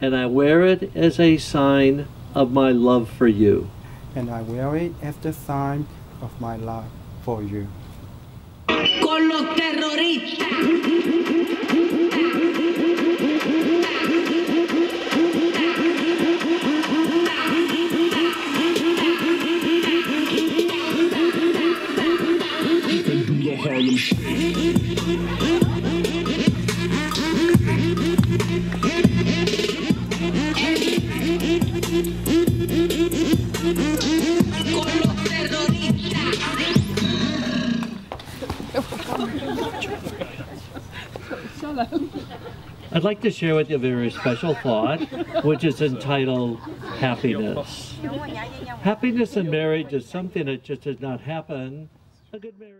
and I wear it as a sign of my love for you. And I wear it as the sign of my love for you. Con los terroristas. Harlem Shake. I'd like to share with you a very special thought, which is entitled happiness. Happiness in marriage is something that just does not happen. A good marriage.